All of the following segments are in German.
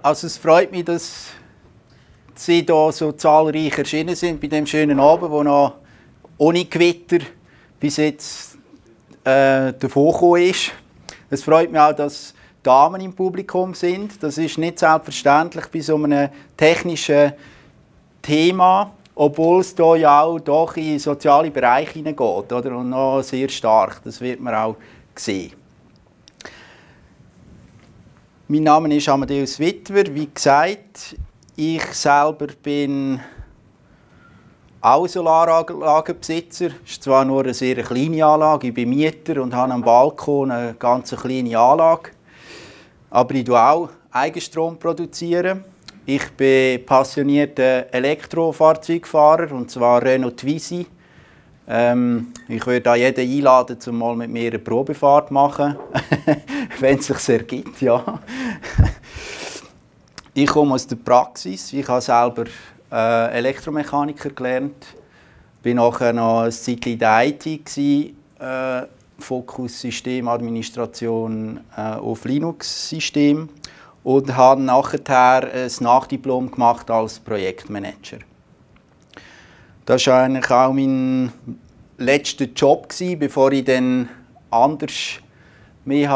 Also es freut mich, dass Sie hier so zahlreich erschienen sind bei diesem schönen Abend, der noch ohne Gewitter bis jetzt davongekommen ist. Es freut mich auch, dass Damen im Publikum sind. Das ist nicht selbstverständlich bei so einem technischen Thema, obwohl es hier ja auch doch in den sozialen Bereich hineingeht, oder? Und noch sehr stark. Das wird man auch sehen. Mein Name ist Amadeus Wittwer. Wie gesagt, ich selber bin auch Solaranlagenbesitzer. Es ist zwar nur eine sehr kleine Anlage, ich bin Mieter und habe am Balkon eine ganz kleine Anlage. Aber ich produziere auch Eigenstrom. Ich bin passionierter Elektrofahrzeugfahrer, und zwar Renault Twizy. Ich würde auch jeden einladen, um mal mit mir eine Probefahrt zu machen, wenn es sich ergibt, ja. Ich komme aus der Praxis. Ich habe selber Elektromechaniker gelernt. Ich war nachher noch eine Zeit in der IT, Fokus Systemadministration auf Linux-System, und habe nachher ein Nachdiplom gemacht als Projektmanager. Das war eigentlich auch mein letzter Job, bevor ich dann anders mich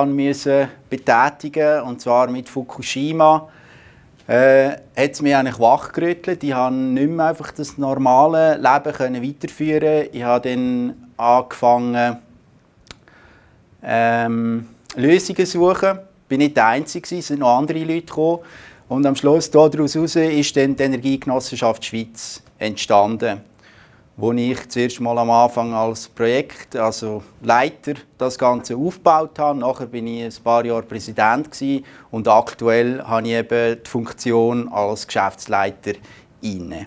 betätigen musste, und zwar mit Fukushima. Hat es mich eigentlich wachgerüttelt. Ich konnte nicht mehr einfach das normale Leben weiterführen. Ich habe dann angefangen, Lösungen zu suchen. Ich war nicht der Einzige, es sind noch andere Leute gekommen. Und am Schluss daraus ist dann die Energiegenossenschaft Schweiz entstanden, wo ich zuerst mal am Anfang als Projekt, also Leiter, das Ganze aufgebaut habe. Nachher war ich ein paar Jahre Präsident und aktuell habe ich eben die Funktion als Geschäftsleiter inne.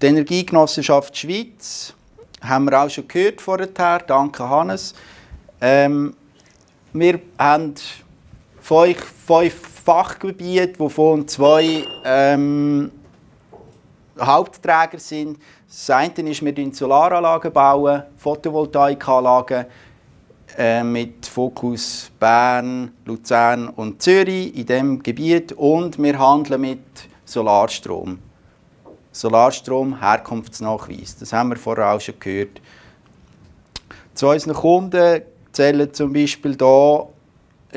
Die Energiegenossenschaft Schweiz haben wir auch schon gehört vorher. Danke, Hannes. Wir haben 5 Fachgebiete, wovon 2 Hauptträger sind. Das eine ist, wir bauen Solaranlagen, Photovoltaikanlagen mit Fokus Bern, Luzern und Zürich in diesem Gebiet, und wir handeln mit Solarstrom. Solarstrom, Herkunftsnachweis, das haben wir vorher auch schon gehört. Zu unseren Kunden zählen zum Beispiel hier,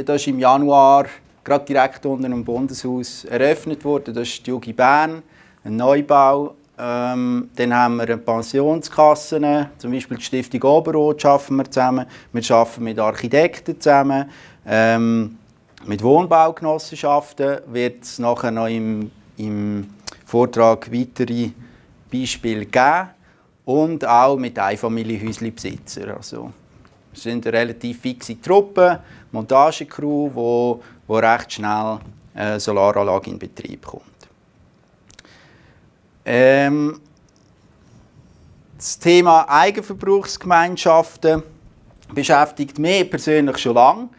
das ist im Januar gerade direkt unter dem Bundeshaus eröffnet worden, das ist die Ugi Bern, ein Neubau. Dann haben wir Pensionskassen, zum Beispiel die Stiftung Oberrot schaffen wir zusammen. Wir arbeiten mit Architekten zusammen, mit Wohnbaugenossenschaften wird es nachher noch im Vortrag weitere Beispiele geben, und auch mit Einfamilienhäuslebesitzern. Also, wir sind eine relativ fixe Truppe, Montagecrew, die recht schnell eine Solaranlage in Betrieb kommt. Das Thema Eigenverbrauchsgemeinschaften beschäftigt mich persönlich schon lange.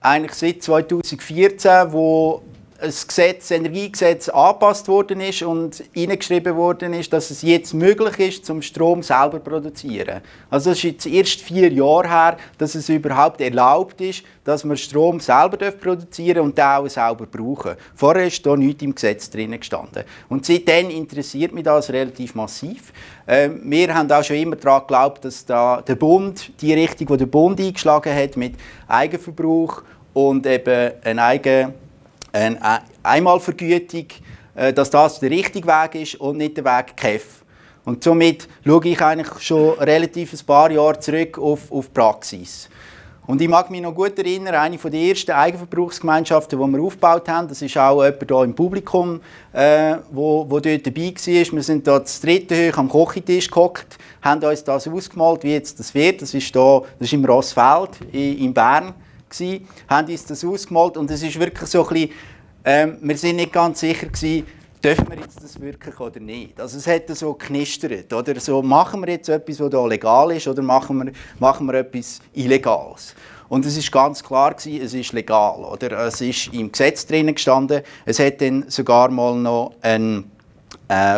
Eigentlich seit 2014, wo das Gesetz, das Energiegesetz angepasst worden ist und hineingeschrieben worden ist, dass es jetzt möglich ist, zum Strom selber zu produzieren. Also es ist jetzt erst 4 Jahre her, dass es überhaupt erlaubt ist, dass man Strom selber produzieren und den auch selber brauchen. Vorher ist da nichts im Gesetz drin gestanden. Und seitdem interessiert mich das relativ massiv. Wir haben auch schon immer daran geglaubt, dass da der Bund, die Richtung, die der Bund eingeschlagen hat mit Eigenverbrauch und eben eine Einmalvergütung, dass das der richtige Weg ist und nicht der Weg KEF. Und somit schaue ich eigentlich schon relativ ein paar Jahre zurück auf die Praxis. Und ich mag mich noch gut erinnern, eine der ersten Eigenverbrauchsgemeinschaften, die wir aufgebaut haben, das ist auch jemand hier im Publikum, der dort dabei war. Wir sind hier das 3. hoch am Kochentisch gehockt, haben uns das ausgemalt, wie jetzt das wird. Das ist hier, das ist im Rossfeld in Bern. Haben uns das ausgemalt, und es ist wirklich so ein bisschen, wir sind nicht ganz sicher gewesen, dürfen wir jetzt das wirklich oder nicht. Also es hat so geknistert, oder so, machen wir jetzt etwas, was da legal ist, oder machen wir etwas Illegales. Und es ist ganz klar gewesen, es ist legal, oder? Es ist im Gesetz drin gestanden. Es hat dann sogar mal noch ein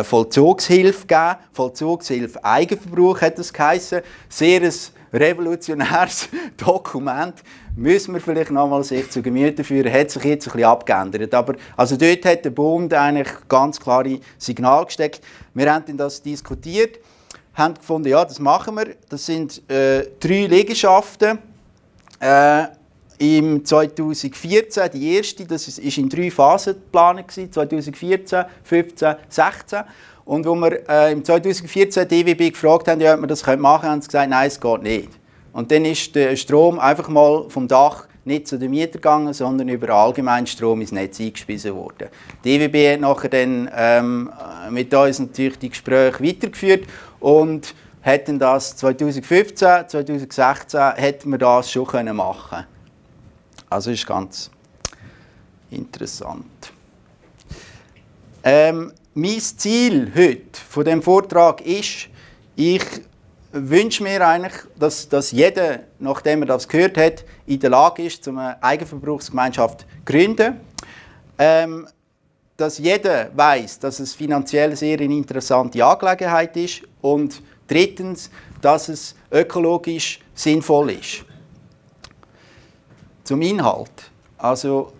Vollzugshilfe gegeben. Vollzugshilfe Eigenverbrauch hat das geheissen. Sehr ein revolutionäres Dokument. Müssen wir vielleicht nochmal sich zu Gemüte führen. Hat sich jetzt ein bisschen abgeändert. Aber also dort hat der Bund eigentlich ganz klare Signale gesteckt. Wir haben das diskutiert, haben gefunden, ja, das machen wir. Das sind 3 Liegenschaften. Im 2014, die erste, das war in 3 Phasen geplant, 2014, 2015, 2016. Und als wir im 2014 die EWB gefragt haben, ja, ob wir das machen können, haben sie gesagt, nein, es geht nicht. Und dann ist der Strom einfach mal vom Dach nicht zu den Mietern gegangen, sondern über allgemeinen Strom ins Netz eingespeisen worden. Die EWB hat nachher dann mit uns natürlich die Gespräche weitergeführt und hätten das 2015, 2016 hätten wir das schon machen können. Also ist ganz interessant. Mein Ziel heute von dem Vortrag ist, ich wünsche mir eigentlich, dass jeder, nachdem er das gehört hat, in der Lage ist, eine Eigenverbrauchsgemeinschaft zu gründen. Dass jeder weiß, dass es finanziell sehr eine interessante Angelegenheit ist und drittens, dass es ökologisch sinnvoll ist. Zum Inhalt. Also,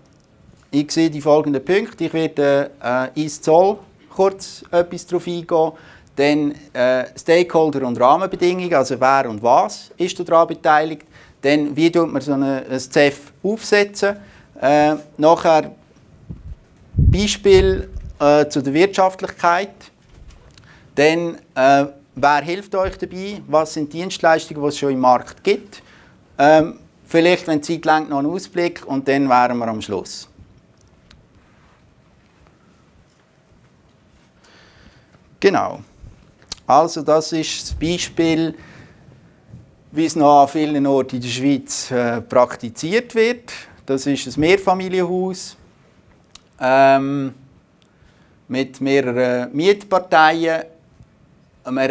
ich sehe die folgenden Punkte. Ich werde ins Zoll kurz etwas darauf eingehen. Dann Stakeholder und Rahmenbedingungen, also wer und was ist daran beteiligt. Dann, wie tut man so ein ZEV aufsetzen. Nachher Beispiel zu der Wirtschaftlichkeit. Dann, wer hilft euch dabei? Was sind Dienstleistungen, die es schon im Markt gibt? Vielleicht, wenn die Zeit reicht, noch einen Ausblick und dann wären wir am Schluss. Genau. Also das ist das Beispiel, wie es noch an vielen Orten in der Schweiz praktiziert wird. Das ist ein Mehrfamilienhaus mit mehreren Mietparteien. Man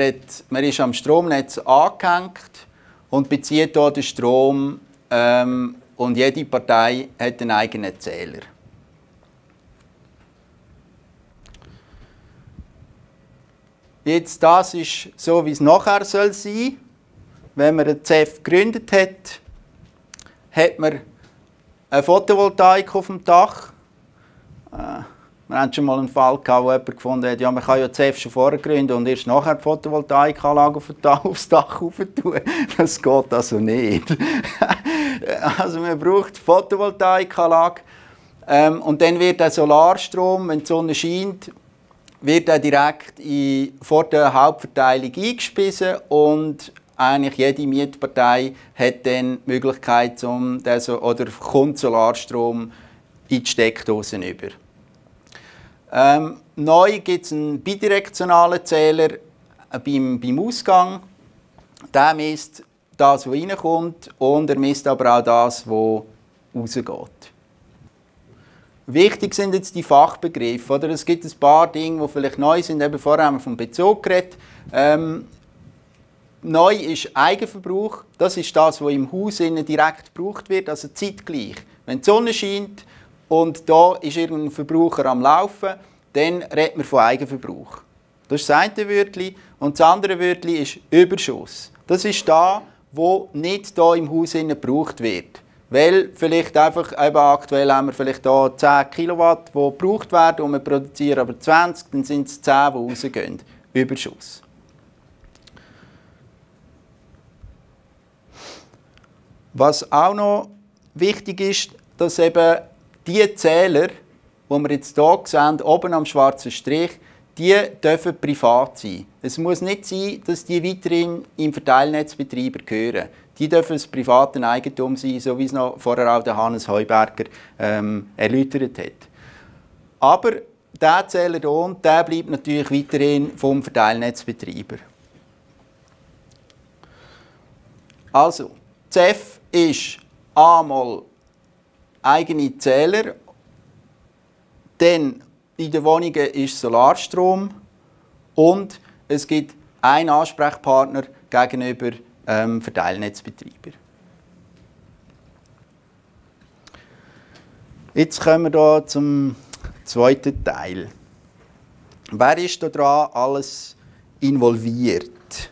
ist am Stromnetz angehängt und bezieht hier den Strom. Und jede Partei hat einen eigenen Zähler. Jetzt, das ist so, wie es nachher sein soll. Wenn man einen ZEV gegründet hat, hat man eine Photovoltaik auf dem Dach. Wir hatten schon mal einen Fall, wo jemand gefunden hat, ja, man kann ja ZEV schon vorher gründen und erst nachher die Photovoltaikanlage aufs Dach rauf tun. Das geht also nicht. Also man braucht die Photovoltaikanlage und dann wird der Solarstrom, wenn die Sonne scheint, wird er direkt vor der Hauptverteilung eingespeisen und eigentlich jede Mietpartei hat dann die Möglichkeit, oder kommt Solarstrom in die Steckdose über. Neu gibt es einen bidirektionalen Zähler beim Ausgang. Der misst das, was reinkommt, und er misst aber auch das, was rausgeht. Wichtig sind jetzt die Fachbegriffe. Oder? Es gibt ein paar Dinge, die vielleicht neu sind. Eben vorher haben wir vom Bezug geredet. Neu ist Eigenverbrauch. Das ist das, was im Haus direkt gebraucht wird, also zeitgleich. Wenn die Sonne scheint, und da ist irgendein Verbraucher am Laufen, dann redet man von Eigenverbrauch. Das ist das eine Wörtchen. Und das andere Wörtchen ist Überschuss. Das ist das, was nicht hier im Haus gebraucht wird. Weil vielleicht einfach, aktuell haben wir vielleicht hier 10 Kilowatt, die gebraucht werden, und wir produzieren aber 20, dann sind es 10, die rausgehen. Überschuss. Was auch noch wichtig ist, dass eben die Zähler, die wir jetzt hier sehen, oben am schwarzen Strich, die dürfen privat sein. Es muss nicht sein, dass die weiterhin im Verteilnetzbetreiber gehören. Die dürfen das private Eigentum sein, so wie es noch vorher auch der Hannes Heuberger erläutert hat. Aber der Zähler hier unten, der bleibt natürlich weiterhin vom Verteilnetzbetreiber. Also, ZEV ist einmal eigene Zähler, dann in den Wohnungen ist Solarstrom und es gibt einen Ansprechpartner gegenüber Verteilnetzbetreiber. Jetzt kommen wir hier zum zweiten Teil. Wer ist da dran alles involviert?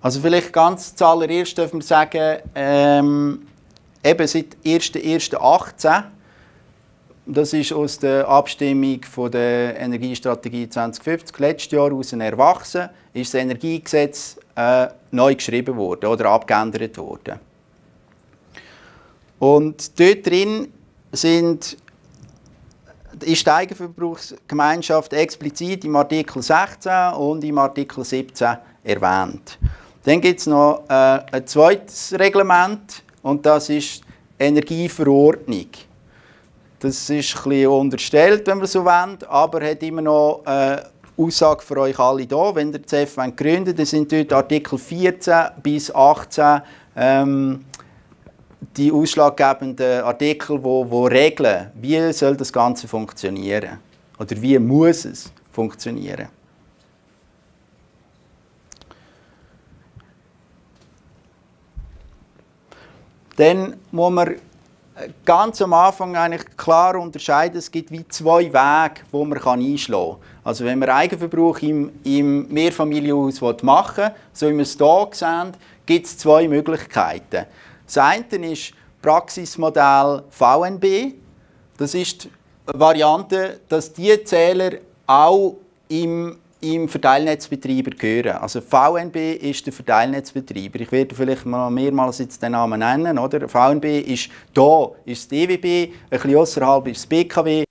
Also vielleicht ganz zuallererst dürfen wir sagen, eben seit 01.01.2018, das ist aus der Abstimmung von der Energiestrategie 2050 letztes Jahr aus erwachsen, ist das Energiegesetz neu geschrieben worden oder abgeändert worden. Und dort drin ist die Eigenverbrauchsgemeinschaft explizit im Artikel 16 und im Artikel 17 erwähnt. Dann gibt es noch ein zweites Reglement und das ist die Energieverordnung. Das ist ein bisschen unterstellt, wenn wir so wollen, aber hat immer noch Aussage für euch alle da. Wenn ihr die ZEV gründet, dann sind dort Artikel 14 bis 18 die ausschlaggebenden Artikel, die regeln, wie soll das Ganze funktionieren oder wie muss es funktionieren. Dann muss man ganz am Anfang eigentlich klar unterscheiden, es gibt wie zwei Wege, die man einschlagen kann. Also wenn man Eigenverbrauch im Mehrfamilienhaus machen will, so wie wir es hier sehen, gibt es zwei Möglichkeiten. Das eine ist Praxismodell VNB. Das ist die Variante, dass diese Zähler auch im Verteilnetzbetreiber gehören. Also VNB ist der Verteilnetzbetreiber. Ich werde vielleicht mal mehrmals jetzt den Namen nennen. Oder? VNB ist da, ist das EWB, ein bisschen außerhalb ist das BKW,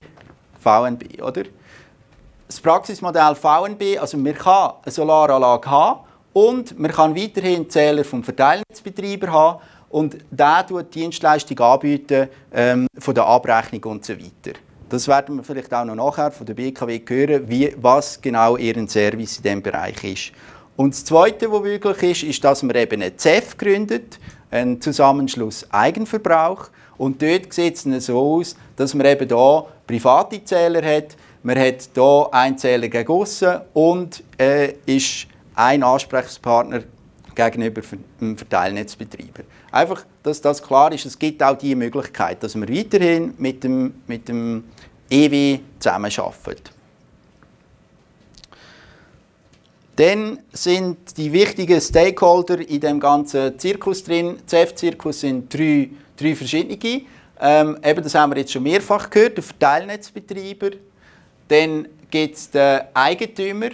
VNB. Oder? Das Praxismodell VNB, also man kann eine Solaranlage haben und man kann weiterhin Zähler vom Verteilnetzbetreiber haben und der tut die Dienstleistung anbieten von der Abrechnung und so weiter. Das werden wir vielleicht auch noch nachher von der BKW hören, was genau ihr Service in diesem Bereich ist. Und das Zweite, was möglich ist, ist, dass man eben eine ZEV gründet, einen Zusammenschluss Eigenverbrauch. Und dort sieht es so aus, dass man eben hier private Zähler hat. Man hat hier einen Zähler gegen aussen und ist ein Ansprechpartner gegenüber dem Verteilnetzbetreiber. Einfach, dass das klar ist, es gibt auch die Möglichkeit, dass wir weiterhin mit dem EW zusammenarbeiten. Dann sind die wichtigen Stakeholder in dem ganzen Zirkus drin. ZEV-Zirkus sind drei verschiedene. Eben, das haben wir jetzt schon mehrfach gehört, der Verteilnetzbetreiber. Dann gibt es den Eigentümer.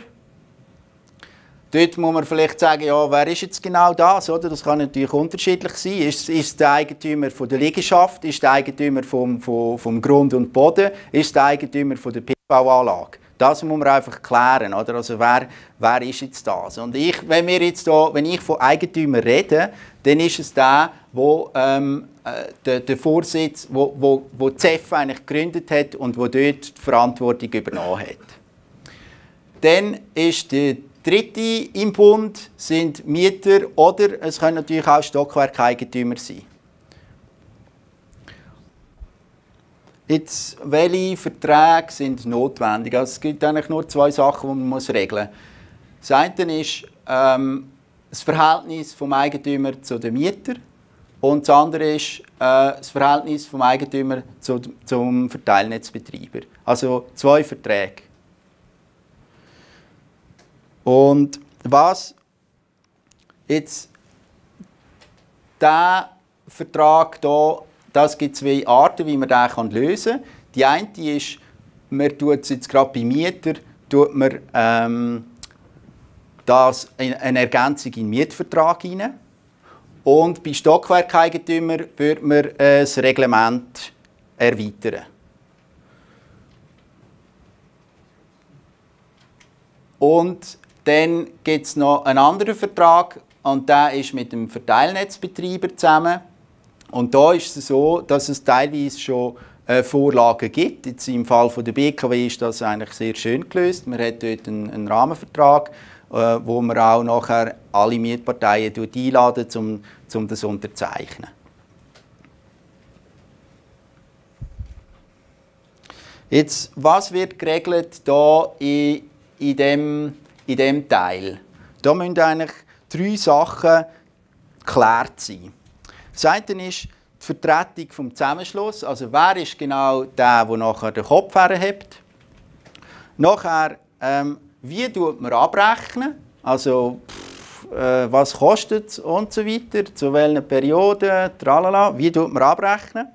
Dort muss man vielleicht sagen, ja, wer ist jetzt genau das? Oder? Das kann natürlich unterschiedlich sein. Ist der Eigentümer von der Liegenschaft? Ist der Eigentümer vom Grund und Boden? Ist der Eigentümer von der PV-Anlage? Das muss man einfach klären. Oder? Also wer ist jetzt das? Und wenn ich von Eigentümer rede, dann ist es der, der Vorsitz, wo die ZEV eigentlich gegründet hat und wo dort die Verantwortung übernommen hat. Dann ist die Dritte im Bund sind Mieter oder es können natürlich auch Stockwerkeigentümer sein. Jetzt, welche Verträge sind notwendig? Also es gibt eigentlich nur zwei Sachen, die man regeln muss. Das eine ist das Verhältnis vom Eigentümer zu den Mietern und das andere ist das Verhältnis vom Eigentümer zum Verteilnetzbetreiber. Also zwei Verträge. Und was jetzt dieser Vertrag hier, das gibt zwei Arten, wie man den lösen kann. Die eine ist, man tut jetzt gerade bei Mietern, das eine Ergänzung in den Mietvertrag hinein. Und bei Stockwerkeigentümern würde man das Reglement erweitern. Und dann gibt es noch einen anderen Vertrag und der ist mit dem Verteilnetzbetreiber zusammen. Und da ist es so, dass es teilweise schon Vorlagen gibt. Jetzt im Fall von der BKW ist das eigentlich sehr schön gelöst. Man hat dort einen Rahmenvertrag, wo man auch nachher alle Mietparteien einladen, um das unterzeichnen. Jetzt, was wird geregelt hier in diesem Teil? Da müssen eigentlich drei Sachen geklärt sein. Das eine ist die Vertretung vom Zusammenschluss, also wer ist genau der nachher den Kopf herhebt. Nachher, wie tut man abrechnen, also was kostet es und so weiter, zu welchen Perioden, tralala, wie tut man abrechnen.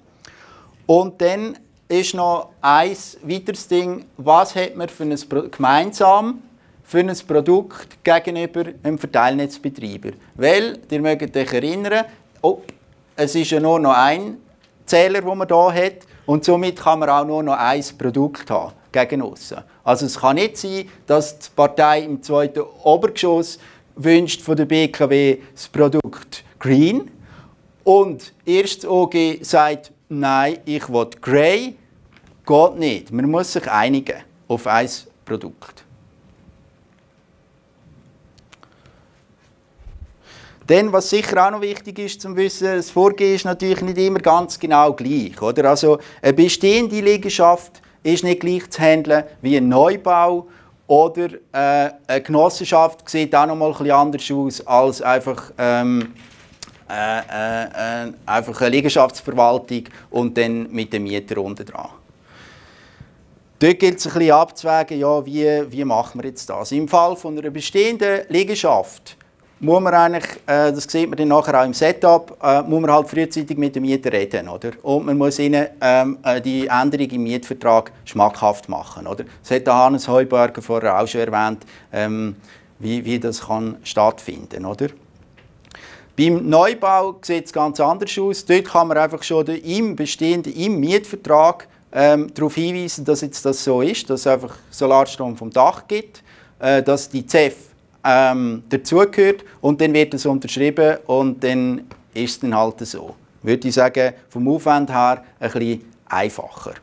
Und dann ist noch ein weiteres Ding, was hat man für ein gemeinsam für ein Produkt gegenüber einem Verteilnetzbetreiber. Weil, ihr mögt euch erinnern, oh, es ist ja nur noch ein Zähler, den man hier hat, und somit kann man auch nur noch ein Produkt haben gegen aussen. Also es kann nicht sein, dass die Partei im zweiten Obergeschoss wünscht von der BKW das Produkt Green und erst das OG sagt, nein, ich will Grey, geht nicht. Man muss sich einigen auf ein Produkt. Dann, was sicher auch noch wichtig ist zum Wissen, das Vorgehen ist natürlich nicht immer ganz genau gleich. Oder? Also eine bestehende Liegenschaft ist nicht gleich zu handeln wie ein Neubau oder eine Genossenschaft sieht auch noch mal etwas anders aus als einfach einfach eine Liegenschaftsverwaltung und dann mit den Mietern unten dran. Dort gilt es ein bisschen abzuwägen, ja, wie machen wir jetzt das. Im Fall von einer bestehenden Liegenschaft muss man eigentlich, das sieht man dann nachher auch im Setup, muss man halt frühzeitig mit den Mietern reden, oder? Und man muss ihnen die Änderung im Mietvertrag schmackhaft machen, oder? Das hat Hannes Heuberger vorher auch schon erwähnt, wie das kann stattfinden, oder? Beim Neubau sieht es ganz anders aus. Dort kann man einfach schon im bestehenden, im Mietvertrag darauf hinweisen, dass jetzt das so ist, dass es einfach Solarstrom vom Dach gibt, dass die ZEV dazugehört und dann wird es unterschrieben und dann ist es dann halt so. Würde ich sagen, vom Aufwand her ein bisschen einfacher.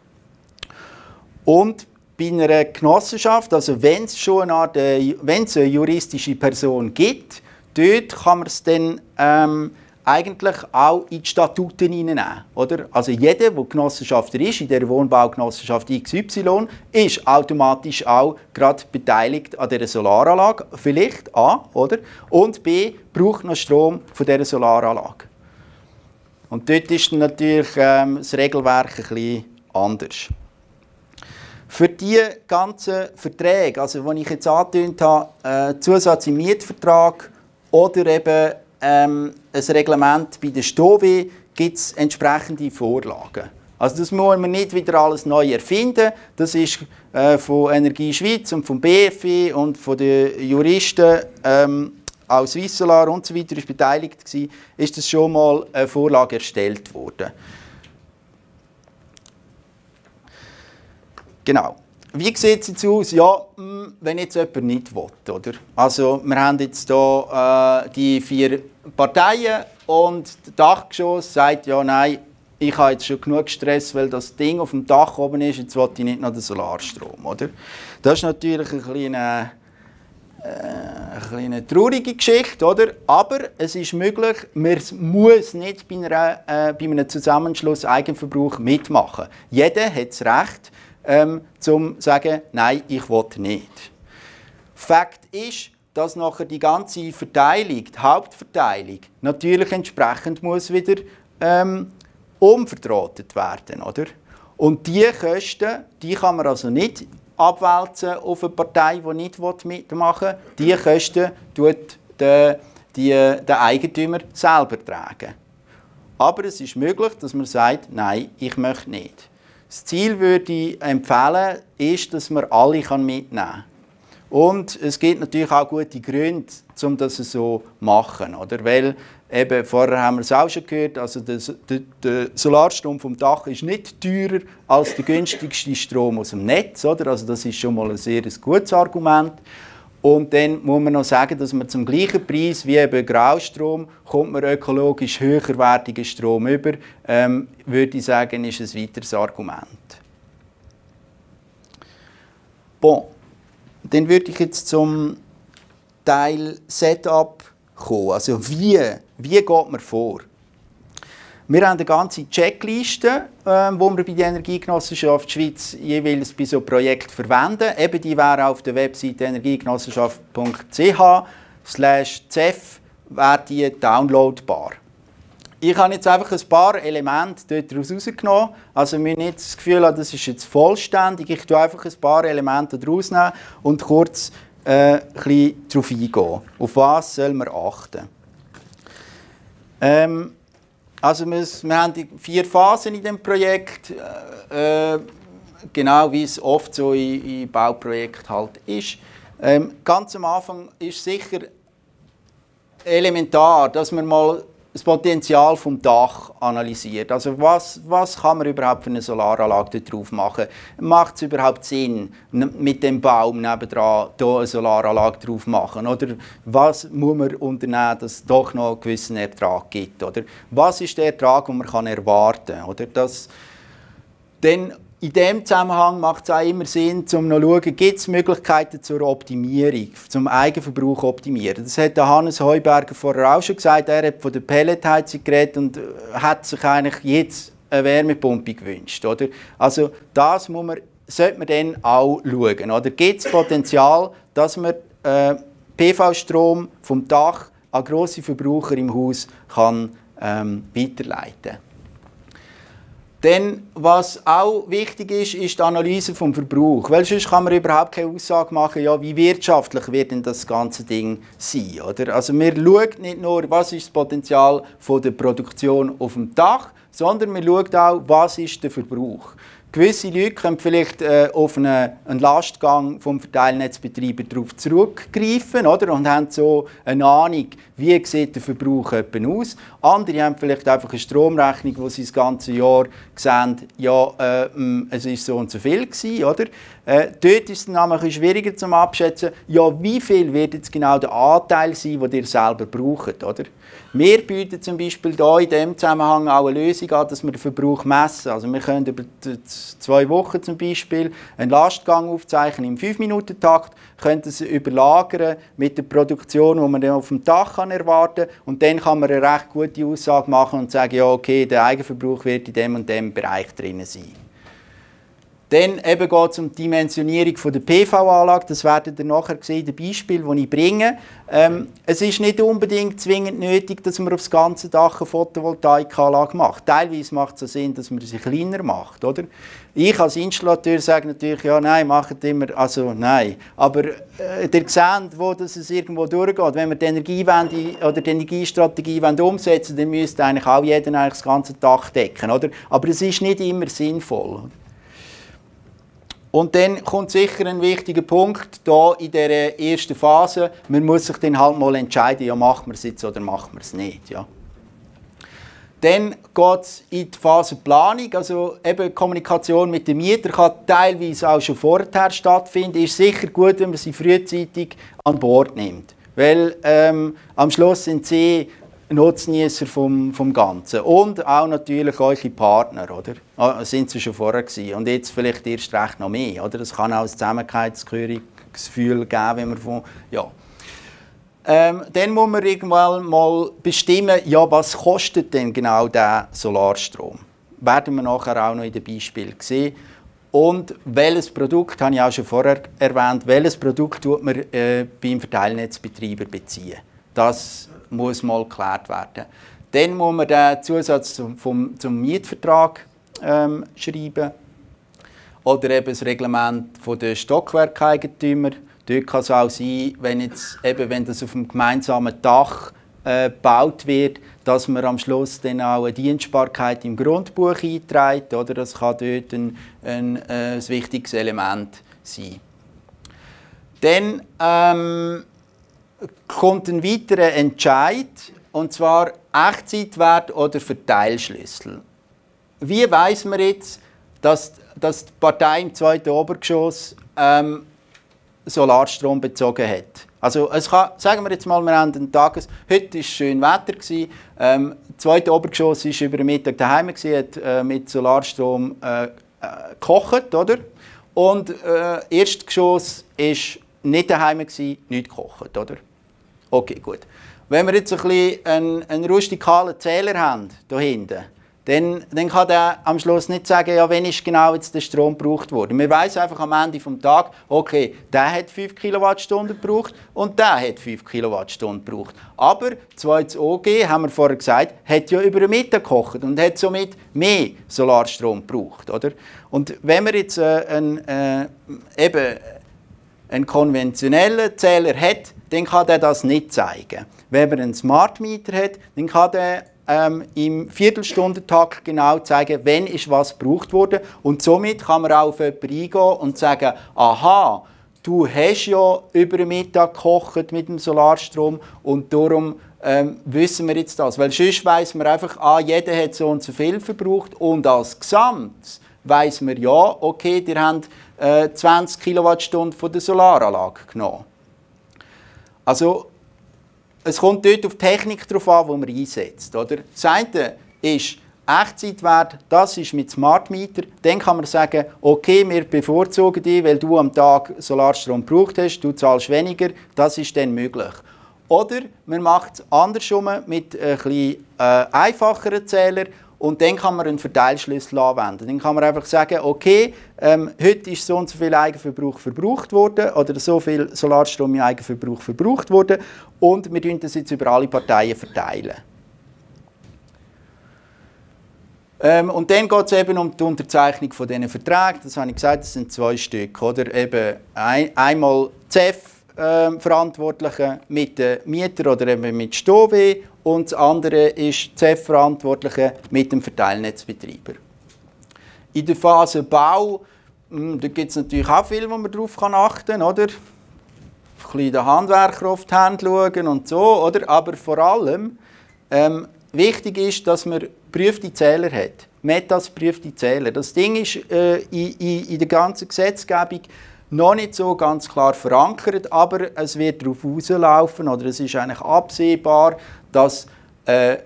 Und bei einer Genossenschaft, also wenn es schon eine juristische Person gibt, dort kann man es dann eigentlich auch in die Statuten hineinnehmen, oder? Also jeder, der Genossenschafter ist, in der Wohnbaugenossenschaft XY, ist automatisch auch gerade beteiligt an dieser Solaranlage. Vielleicht A, oder? Und B, braucht noch Strom von dieser Solaranlage. Und dort ist natürlich das Regelwerk ein bisschen anders. Für die ganzen Verträge, also die ich jetzt angetönt habe, Zusatz im Mietvertrag, oder eben ein Reglement bei der STOW gibt es entsprechende Vorlagen. Also das muss man nicht wieder alles neu erfinden. Das ist von Energie Schweiz und vom BFI und von den Juristen aus Swissolar und so weiter ist beteiligt gewesen, ist das schon mal eine Vorlage erstellt worden. Genau. Wie sieht es jetzt aus? Ja, wenn jetzt jemand nicht will, oder? Also, wir haben jetzt hier die 4 Parteien und das Dachgeschoss sagt, ja, nein, ich habe jetzt schon genug Stress, weil das Ding auf dem Dach oben ist, jetzt will ich nicht noch den Solarstrom, oder? Das ist natürlich eine traurige Geschichte, oder? Aber es ist möglich, man muss nicht bei einem Zusammenschluss Eigenverbrauch mitmachen. Jeder hat das Recht, zum sagen, nein, ich will nicht. Fakt ist, dass nachher die ganze Verteilung, die Hauptverteilung, natürlich entsprechend muss wieder umvertratet werden, oder? Und diese Kosten, die kann man also nicht abwälzen auf eine Partei, die nicht mitmachen will. Diese Kosten tut der Eigentümer selber tragen. Aber es ist möglich, dass man sagt, nein, ich möchte nicht. Das Ziel würde ich empfehlen, ist, dass man alle mitnehmen kann. Und es gibt natürlich auch gute Gründe, um das so zu machen. Oder? Weil, eben, vorher haben wir es auch schon gehört, also der Solarstrom vom Dach ist nicht teurer als der günstigste Strom aus dem Netz. Oder? Also das ist schon mal ein sehr gutes Argument. Und dann muss man noch sagen, dass man zum gleichen Preis wie eben Graustrom kommt man ökologisch höherwertigen Strom über. Würde ich sagen, ist ein weiteres Argument. Bon, dann würde ich jetzt zum Teil Setup kommen. Also wie geht man vor? Wir haben eine ganze Checkliste, die wir bei der Energiegenossenschaft Schweiz jeweils bei so Projekten verwenden. Eben die wäre auf der Website energiegenossenschaft.ch/zev wäre die downloadbar. Ich habe jetzt einfach ein paar Elemente daraus rausgenommen. Also wir haben nicht das Gefühl, das ist jetzt vollständig. Ich tue einfach ein paar Elemente daraus nehmen und kurz ein bisschen darauf eingehen. Auf was soll man achten? Also wir haben die 4 Phasen in diesem Projekt. Genau wie es oft so in Bauprojekten halt ist. Ganz am Anfang ist sicher elementar, dass man mal das Potenzial vom Dach analysiert. Also was kann man überhaupt für eine Solaranlage da drauf machen? Macht es überhaupt Sinn, mit dem Baum nebendran hier eine Solaranlage drauf machen? Oder was muss man unternehmen, dass es doch noch einen gewissen Ertrag gibt? Oder was ist der Ertrag, den man erwarten kann? Oder das, dann in diesem Zusammenhang macht es auch immer Sinn, um noch zu schauen, gibt es Möglichkeiten zur Optimierung, zum Eigenverbrauch optimieren. Das hat Hannes Heuberger vorher auch schon gesagt, er hat von der Pelletheizung geredet und hat sich eigentlich jetzt eine Wärmepumpe gewünscht. Oder? Also das muss man, sollte man dann auch schauen. Gibt es Potenzial, dass man PV-Strom vom Dach an grosse Verbraucher im Haus kann, weiterleiten kann? Denn was auch wichtig ist, ist die Analyse des Verbrauchs. Weil sonst kann man überhaupt keine Aussage machen, ja, wie wirtschaftlich wird denn das ganze Ding sein. Oder? Also man schaut nicht nur, was ist das Potenzial von der Produktion auf dem Dach, sondern man schaut auch, was ist der Verbrauch. Gewisse Leute können vielleicht auf einen Lastgang vom Verteilnetzbetreiber darauf zurückgreifen, oder? Und haben so eine Ahnung, wie sieht der Verbrauch etwa aus. Andere haben vielleicht einfach eine Stromrechnung, wo sie das ganze Jahr sehen, ja, es ist so und so viel gewesen, oder? Dort ist es dann ein bisschen schwieriger zum Abschätzen, ja, wie viel wird jetzt genau der Anteil sein, den ihr selber braucht, oder? Wir bieten zum Beispiel hier in diesem Zusammenhang auch eine Lösung an, dass wir den Verbrauch messen. Also wir können über 2 Wochen zum Beispiel einen Lastgang aufzeichnen im 5-Minuten-Takt, können das überlagern mit der Produktion, die man dann auf dem Dach erwarten kann. Und dann kann man eine recht gute Aussage machen und sagen, ja okay, der Eigenverbrauch wird in dem und dem Bereich drin sein. Dann geht es um die Dimensionierung der PV-Anlage. Das werdet ihr nachher sehen, das Beispiel, das ich bringe. Es ist nicht unbedingt zwingend nötig, dass man auf das ganze Dach eine Photovoltaikanlage macht. Teilweise macht es so Sinn, dass man sie kleiner macht, oder? Ich als Installateur sage natürlich, ja, nein, macht immer, also nein. Aber ihr seht, wo das es irgendwo durchgeht. Wenn wir die Energiewende oder die Energiestrategie umsetzen wollen, dann müsste eigentlich auch jeder eigentlich das ganze Dach decken, oder? Aber es ist nicht immer sinnvoll. Und dann kommt sicher ein wichtiger Punkt hier in dieser ersten Phase. Man muss sich dann halt mal entscheiden, ja, macht man es jetzt oder macht man es nicht. Ja. Dann geht es in die Phase Planung. Also eben Kommunikation mit dem Mieter kann teilweise auch schon vorher stattfinden. Ist sicher gut, wenn man sie frühzeitig an Bord nimmt. Weil am Schluss sind sie Nutznießer vom Ganzen. Und auch natürlich eure Partner, oder? Sind sie schon vorher gewesen. Und jetzt vielleicht erst recht noch mehr, oder? Es kann auch ein Zusammenhörigkeitsgefühl geben, wenn man von, ja. Dann muss man irgendwann mal bestimmen, ja, was kostet denn genau der Solarstrom? Werden wir nachher auch noch in den Beispielen sehen. Und welches Produkt, habe ich auch schon vorher erwähnt, welches Produkt tut man beim Verteilnetzbetreiber beziehen? Das muss mal geklärt werden. Dann muss man den Zusatz zum Mietvertrag schreiben. Oder eben das Reglement der Stockwerkeigentümer. Dort kann es auch sein, wenn das auf dem gemeinsamen Dach gebaut wird, dass man am Schluss dann auch eine Dienstbarkeit im Grundbuch einträgt. Oder? Das kann dort ein wichtiges Element sein. Dann kommt ein weiterer Entscheid, und zwar Echtzeitwert oder Verteilschlüssel. Wie weiss man jetzt, dass die Partei im 2. Obergeschoss Solarstrom bezogen hat? Also es kann, sagen wir jetzt mal, wir haben den Tages, heute war schön Wetter, das 2. Obergeschoss war über den Mittag daheim, hat mit Solarstrom gekocht, oder? Und Erstgeschoss war nicht daheim, nicht gekocht, oder? Okay, gut. Wenn wir jetzt ein bisschen einen rustikalen Zähler haben, hier hinten, dann kann der am Schluss nicht sagen, ja, wann ist genau jetzt der Strom gebraucht worden. Man weiss einfach am Ende des Tages, okay, der hat 5 Kilowattstunden gebraucht und der hat 5 Kilowattstunden gebraucht. Aber das OG, haben wir vorher gesagt, hat ja über den Mittag gekocht und hat somit mehr Solarstrom gebraucht. Oder? Und wenn wir jetzt eben einen konventionellen Zähler hat, dann kann der das nicht zeigen. Wenn man einen Smart Meter hat, dann kann der im Viertelstundentakt genau zeigen, wann ist was gebraucht wurde. Und somit kann man auch auf jemanden eingehen und sagen, aha, du hast ja über den Mittag gekocht mit dem Solarstrom und darum wissen wir jetzt das. Weil sonst weiss man einfach, ah, jeder hat so und so viel verbraucht und als Gesamt weiss man ja, okay, ihr habt 20 Kilowattstunden von der Solaranlage genommen. Also, es kommt dort auf die Technik drauf an, die man einsetzt. Oder? Das eine ist Echtzeitwert, das ist mit Smart Meter. Dann kann man sagen, okay, wir bevorzugen dich, weil du am Tag Solarstrom gebraucht hast, du zahlst weniger, das ist dann möglich. Oder man macht es andersrum mit etwas einfacheren Zählern. Und dann kann man einen Verteilschlüssel anwenden. Dann kann man einfach sagen, okay, heute ist so und so viel Eigenverbrauch verbraucht worden oder so viel Solarstrom im Eigenverbrauch verbraucht worden und wir verteilen das jetzt über alle Parteien. Und dann geht es eben um die Unterzeichnung von diesen Verträgen. Das habe ich gesagt, das sind 2 Stück. Oder? Eben einmal ZEV-Verantwortliche mit den Mietern oder eben mit Stowe. Und das andere ist die ZEV-Verantwortliche mit dem Verteilnetzbetreiber. In der Phase Bau gibt es natürlich auch viel, wo man darauf achten kann. Oder? Ein bisschen den Handwerker auf die Hände schauen und so. Oder? Aber vor allem wichtig ist, dass man geprüfte Zähler hat. Metas geprüfte Zähler. Das Ding ist in der ganzen Gesetzgebung noch nicht so ganz klar verankert, aber es wird darauf rauslaufen, oder es ist eigentlich absehbar, dass ein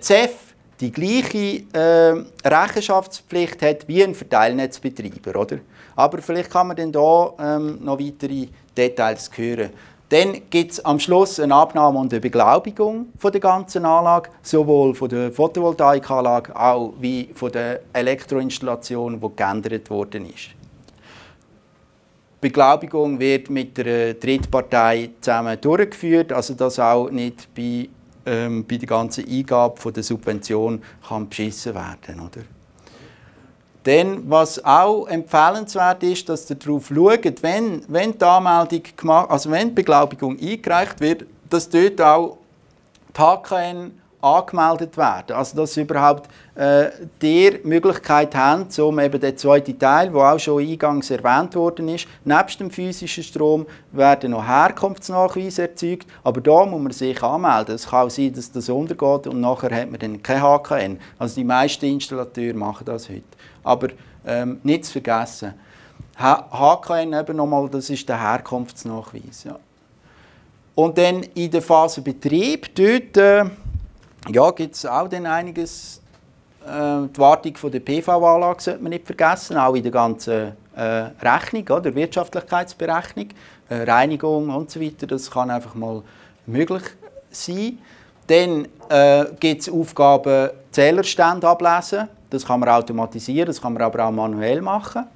ZEV die gleiche Rechenschaftspflicht hat wie ein Verteilnetzbetreiber. Oder? Aber vielleicht kann man dann hier noch weitere Details hören. Dann gibt es am Schluss eine Abnahme und eine Beglaubigung von der ganzen Anlage, sowohl von der Photovoltaikanlage auch wie von der Elektroinstallation, die geändert worden ist. Die Beglaubigung wird mit der Drittpartei zusammen durchgeführt, also dass auch nicht bei der ganzen Eingabe von der Subvention kann beschissen werden. Oder? Dann, was auch empfehlenswert ist, dass ihr darauf schaut, wenn die Anmeldung gemacht, also wenn die Beglaubigung eingereicht wird, dass dort auch die HKN angemeldet werden. Also dass Sie überhaupt die Möglichkeit haben, um eben den zweiten Teil, der auch schon eingangs erwähnt worden ist, nebst dem physischen Strom werden noch Herkunftsnachweise erzeugt, aber da muss man sich anmelden. Es kann auch sein, dass das untergeht und nachher hat man dann kein HKN. Also die meisten Installateure machen das heute. Aber nicht zu vergessen, HKN eben nochmal, das ist der Herkunftsnachweis. Ja. Und dann in der Phase Betrieb, dort ja, gibt es auch dann einiges. Die Wartung der PV-Anlage sollte man nicht vergessen, auch in der ganzen Rechnung, oder Wirtschaftlichkeitsberechnung, Reinigung und so weiter, das kann einfach mal möglich sein. Dann gibt es Aufgaben, Zählerstände ablesen, das kann man automatisieren, das kann man aber auch manuell machen.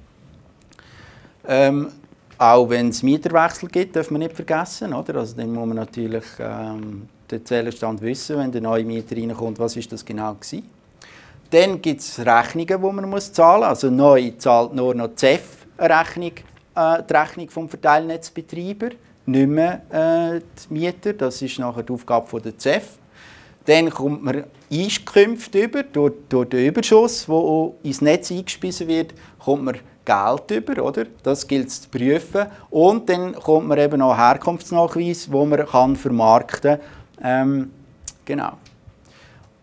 Auch wenn es Mieterwechsel gibt, darf man nicht vergessen, oder? Also dann muss man natürlich den Zählerstand wissen, wenn der neue Mieter reinkommt, was ist das genau gewesen. Dann gibt es Rechnungen, die man zahlen muss. Also neu zahlt nur noch die ZEV-Rechnung, die Rechnung vom Verteilnetzbetreiber, nicht mehr die Mieter. Das ist nachher die Aufgabe der ZEV. Dann kommt man Einkünfte über, durch den Überschuss, der ins Netz eingespeist wird, kommt man Geld über, oder? Das gilt es zu prüfen. Und dann kommt man eben noch Herkunftsnachweis, wo man kann vermarkten kann. Genau.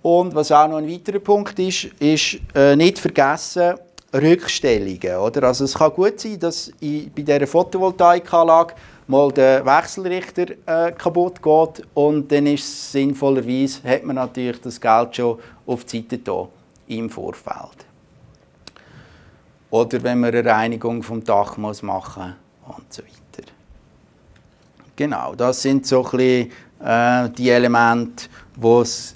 Und was auch noch ein weiterer Punkt ist, ist nicht vergessen, Rückstellungen. Oder? Also es kann gut sein, dass bei dieser Photovoltaikanlage mal der Wechselrichter kaputt geht und dann ist es sinnvollerweise, hat man natürlich das Geld schon auf die Seite da im Vorfeld. Oder wenn man eine Reinigung vom Dach muss machen und so weiter. Genau, das sind so ein bisschen, die Elemente, die es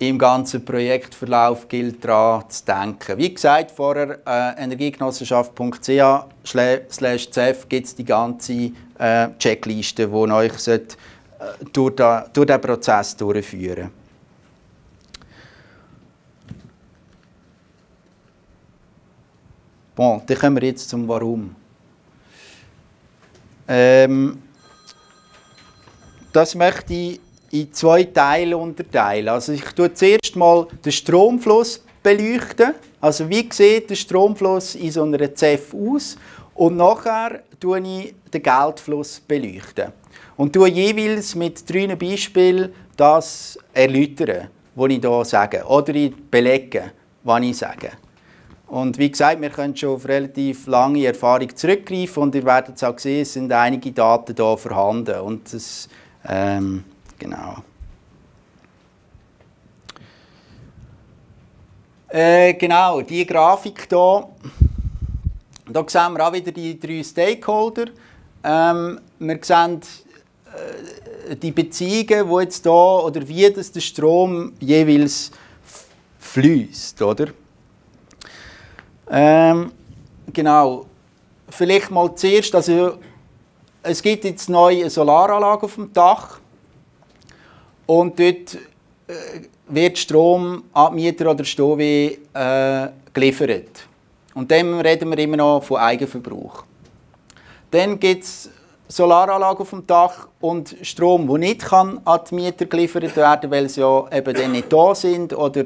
im ganzen Projektverlauf gilt daran zu denken. Wie gesagt vorher, energiegenossenschaft.ch/ZEV gibt es die ganze Checkliste, die euch durch den Prozess durchführen. Bon, dann kommen wir jetzt zum Warum. Das möchte ich in zwei Teile unterteilen. Also ich tue zuerst mal den Stromfluss beleuchten. Also wie sieht der Stromfluss in so einer ZEV aus? Und nachher tue ich den Geldfluss beleuchten. Und tue jeweils mit 3 Beispielen das erläutern, was ich hier sage. Oder ich belege, was ich sage. Und wie gesagt, wir können schon auf relativ lange Erfahrung zurückgreifen und ihr werdet es auch sehen, es sind einige Daten hier vorhanden. Und das, genau. Genau, die Grafik hier. Da sehen wir auch wieder die 3 Stakeholder. Wir sehen die Beziehungen, wo jetzt hier, oder wie das der Strom jeweils fließt, oder? Genau, vielleicht mal zuerst, also es gibt jetzt neue Solaranlagen auf dem Dach und dort wird Strom an Mieter oder Stowee geliefert. Und dann reden wir immer noch von Eigenverbrauch. Dann gibt es Solaranlagen auf dem Dach und Strom, der nicht kann an die Mieter geliefert werden, weil sie ja eben dann nicht da sind oder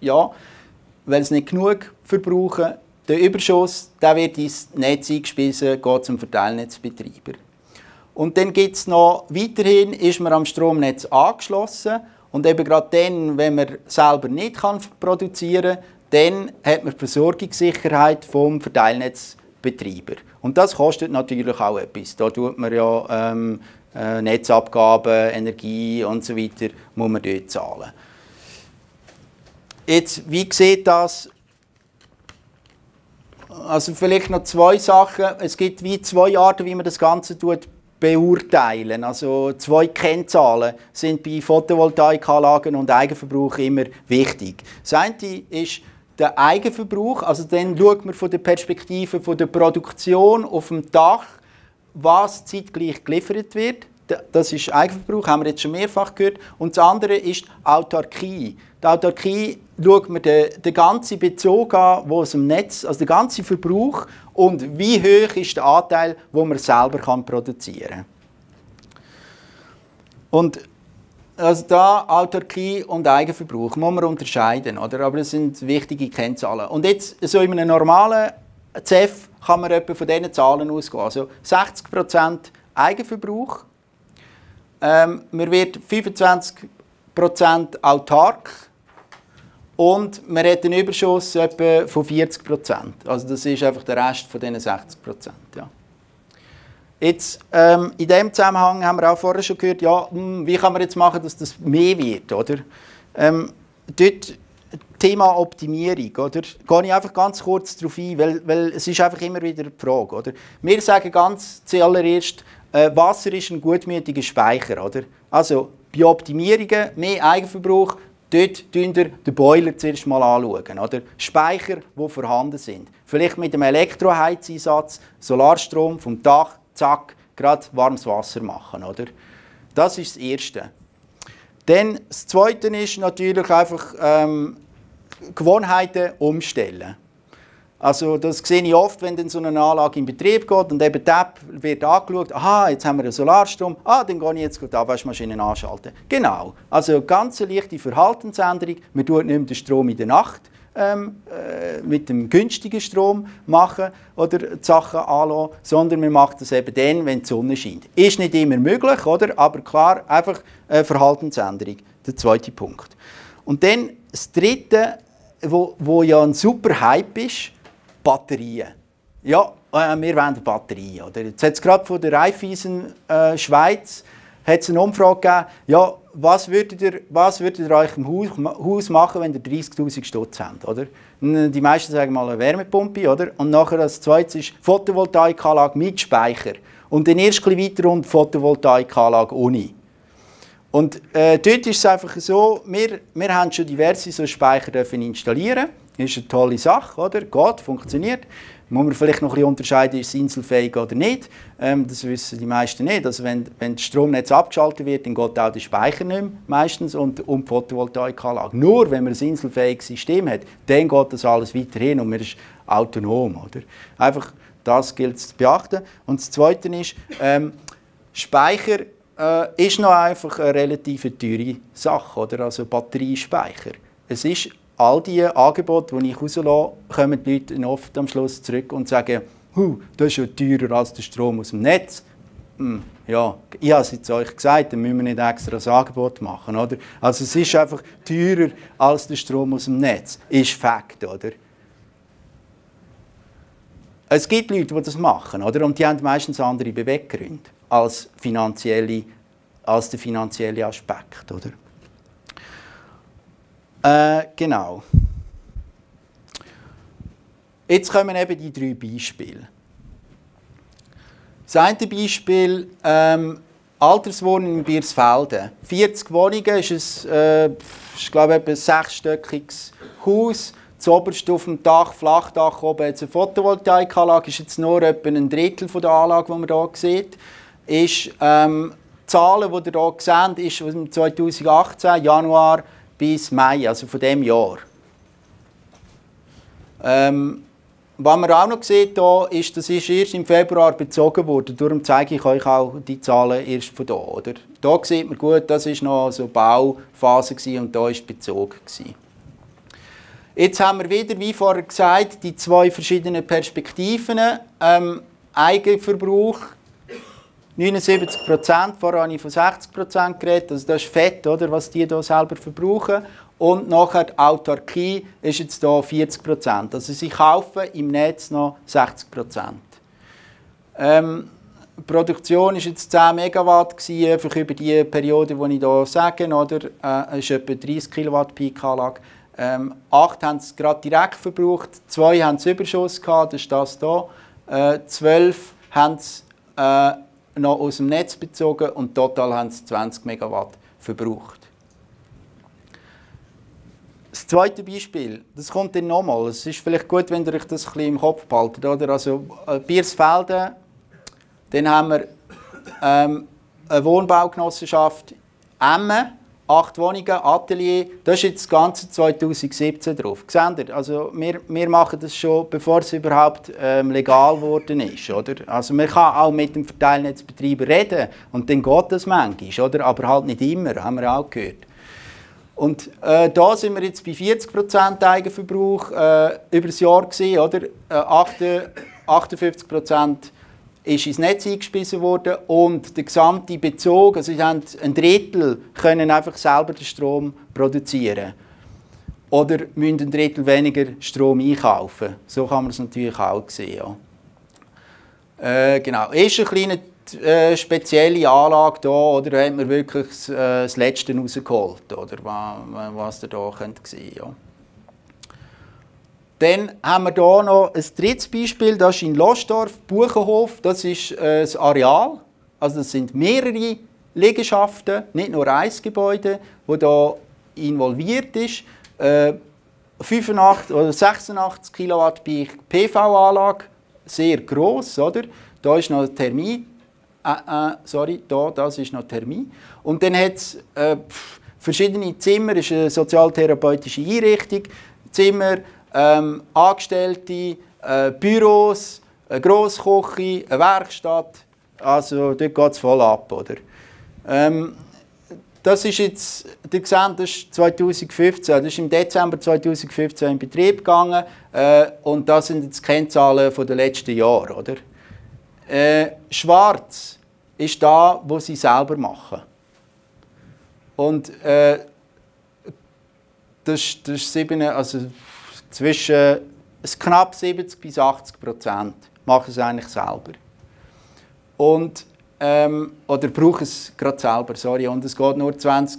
ja, weil sie nicht genug verbrauchen. Der Überschuss, der wird ins Netz eingespeisen, geht zum Verteilnetzbetreiber. Und dann gibt es noch, weiterhin ist man am Stromnetz angeschlossen und eben gerade dann, wenn man selber nicht kann produzieren, dann hat man die Versorgungssicherheit vom Verteilnetzbetreiber. Und das kostet natürlich auch etwas. Da tut man ja Netzabgaben, Energie und so weiter, muss man dort zahlen. Jetzt, wie sieht das? Also vielleicht noch 2 Sachen. Es gibt wie 2 Arten, wie man das Ganze beurteilen. Also 2 Kennzahlen sind bei Photovoltaikanlagen und Eigenverbrauch immer wichtig. Das eine ist der Eigenverbrauch. Also dann schaut man von der Perspektive von der Produktion auf dem Dach, was zeitgleich geliefert wird. Das ist Eigenverbrauch, haben wir jetzt schon mehrfach gehört. Und das andere ist Autarkie. Die Autarkie schaut man den ganzen Bezug an, wo es im Netz, also den ganzen Verbrauch und wie hoch ist der Anteil, den man selber produzieren kann. Und also da Autarkie und Eigenverbrauch muss man unterscheiden, oder? Aber das sind wichtige Kennzahlen. Und jetzt so in einem normalen ZEV kann man etwa von diesen Zahlen ausgehen. Also 60% Eigenverbrauch. Man wird 25% autark und man hat einen Überschuss etwa von 40%. Also das ist einfach der Rest von diesen 60%. Ja. Jetzt, in diesem Zusammenhang haben wir auch vorher schon gehört, ja, wie kann man jetzt machen, dass das mehr wird, oder? Dort Thema Optimierung, oder? Gehe ich einfach ganz kurz darauf ein, weil es ist einfach immer wieder die Frage, oder? Wir sagen ganz zuallererst, Wasser ist ein gutmütiger Speicher, oder? Also bei Optimierungen, mehr Eigenverbrauch, dort schauen wir den Boiler zuerst mal anschauen, oder? Speicher, die vorhanden sind. Vielleicht mit dem Elektroheizeinsatz, Solarstrom vom Dach, zack, gerade warmes Wasser machen, oder? Das ist das Erste. Dann das Zweite ist natürlich einfach Gewohnheiten umstellen. Also das sehe ich oft, wenn dann so eine Anlage in Betrieb geht und eben die App wird angeschaut, aha, jetzt haben wir einen Solarstrom, ah, dann gehe ich jetzt die Abwaschmaschine anschalten. Genau, also ganz eine leichte Verhaltensänderung, man tut nicht mehr den Strom in der Nacht mit dem günstigen Strom machen oder die Sachen anlassen, sondern man macht das eben dann, wenn die Sonne scheint. Ist nicht immer möglich, oder? Aber klar, einfach eine Verhaltensänderung, der zweite Punkt. Und dann das Dritte, wo ja ein super Hype ist, Batterien. Ja, wir wollen Batterien. Oder? Jetzt hat es gerade von der Raiffeisen Schweiz hat's eine Umfrage gegeben, ja, was würdet ihr euch im Haus machen, wenn ihr 30'000 Stutz habt? Oder? Die meisten sagen mal eine Wärmepumpe, oder? Und nachher als zweites ist Photovoltaikanlage mit Speicher. Und dann erst ein bisschen weiter und Photovoltaikanlage ohne. Und dort ist es einfach so, wir haben schon diverse so Speicher dürfen installieren. Das ist eine tolle Sache, oder? Geht, funktioniert. Muss man vielleicht noch ein bisschen unterscheiden, ist es inselfähig oder nicht. Das wissen die meisten nicht. Also wenn das Stromnetz abgeschaltet wird, dann geht auch der Speicher nicht mehr, meistens, und die Photovoltaikanlage. Nur wenn man ein inselfähiges System hat, dann geht das alles weiterhin und man ist autonom, oder? Einfach das gilt es zu beachten. Und das Zweite ist, Speicher ist noch einfach eine relativ teure Sache, oder? Also Batteriespeicher. Es ist all die Angebote, die ich rauslasse, kommen die Leute oft am Schluss zurück und sagen, das ist ja teurer als der Strom aus dem Netz. Ja, ich habe es jetzt euch gesagt, dann müssen wir nicht extra ein Angebot machen, oder? Also es ist einfach teurer als der Strom aus dem Netz. Ist Fakt, oder? Es gibt Leute, die das machen, oder? Und die haben meistens andere Beweggründe als der finanzielle Aspekt, oder? Genau. Jetzt kommen eben die drei Beispiele. Das eine Beispiel, Alterswohnung in Birsfelden. 40 Wohnungen, ist ein, ich glaube, etwa ein 6-stöckiges Haus. Zuoberst auf dem Dach, Flachdach, oben jetzt eine Photovoltaikanlage, ist jetzt nur etwa ein Drittel von der Anlage, die man hier sieht. Ist, die Zahlen, die ihr hier seht, ist aus dem 2018, Januar bis Mai, also von diesem Jahr. Was man auch noch sieht, hier, ist, das ist erst im Februar bezogen worden. Darum zeige ich euch auch die Zahlen erst von hier. Hier sieht man gut, das war noch so Bauphase und da war bezogen. Jetzt haben wir wieder, wie vorher gesagt, die zwei verschiedenen Perspektiven. Eigenverbrauch, 79%, vorher habe ich von 60% geredet, also das ist fett, oder, was die hier selber verbrauchen. Und nachher die Autarkie ist jetzt hier 40%, also sie kaufen im Netz noch 60%. Die Produktion war jetzt 10 Megawatt, einfach über die Periode, die ich hier sage, oder, ist etwa 30 Kilowatt Peak-Anlage. 8 haben es gerade direkt verbraucht, 2 haben es Überschuss gehabt, das ist das hier. 12 haben es noch aus dem Netz bezogen und total haben es 20 Megawatt verbraucht. Das zweite Beispiel, das kommt dann nochmal. Es ist vielleicht gut, wenn ihr euch das ein bisschen im Kopf behaltet, oder? Also Birsfelden, dann haben wir eine Wohnbaugenossenschaft Emme. 8 Wohnungen, Atelier, das ist jetzt das ganze 2017 drauf. Seht ihr? Also wir machen das schon, bevor es überhaupt legal geworden ist, oder? Also man kann auch mit dem Verteilnetzbetreiber reden und dann geht das manchmal, oder? Aber halt nicht immer, haben wir auch gehört. Und da sind wir jetzt bei 40% Eigenverbrauch über das Jahr gewesen, oder? 58% ist ins Netz eingespeisen worden und der gesamte Bezug, also sie haben ein Drittel, können einfach selber den Strom produzieren. Oder müssen ein Drittel weniger Strom einkaufen. So kann man es natürlich auch sehen. Ja. Genau, ist eine kleine spezielle Anlage hier, oder hat man wirklich das Letzte rausgeholt, oder was ihr hier sehen könnt. Ja. Dann haben wir hier noch ein drittes Beispiel, das ist in Lostorf, Buchenhof, das ist das Areal. Also das sind mehrere Liegenschaften, nicht nur ein Gebäude, das hier involviert ist. 85 oder 86 Kilowatt PV-Anlage, sehr gross, oder? Da ist noch Thermie, sorry, da, das ist noch Thermie. Und dann hat es verschiedene Zimmer, das ist eine sozialtherapeutische Einrichtung, Zimmer, Angestellte, Büros, eine Grossküche, eine Werkstatt, also dort geht es voll ab, oder? Das ist jetzt, ihr seht, das ist 2015, das ist im Dezember 2015 in Betrieb gegangen und das sind jetzt die Kennzahlen der letzten Jahre, oder? Schwarz ist da, wo sie selber machen. Und das ist zwischen knapp 70 bis 80% machen es eigentlich selber. Und, oder brauchen es gerade selber, sorry. Und es geht nur 20